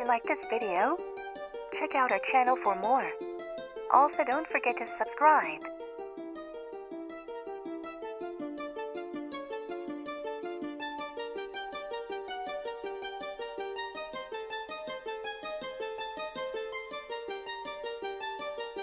you like this video, check out our channel for more. Also, don't forget to subscribe.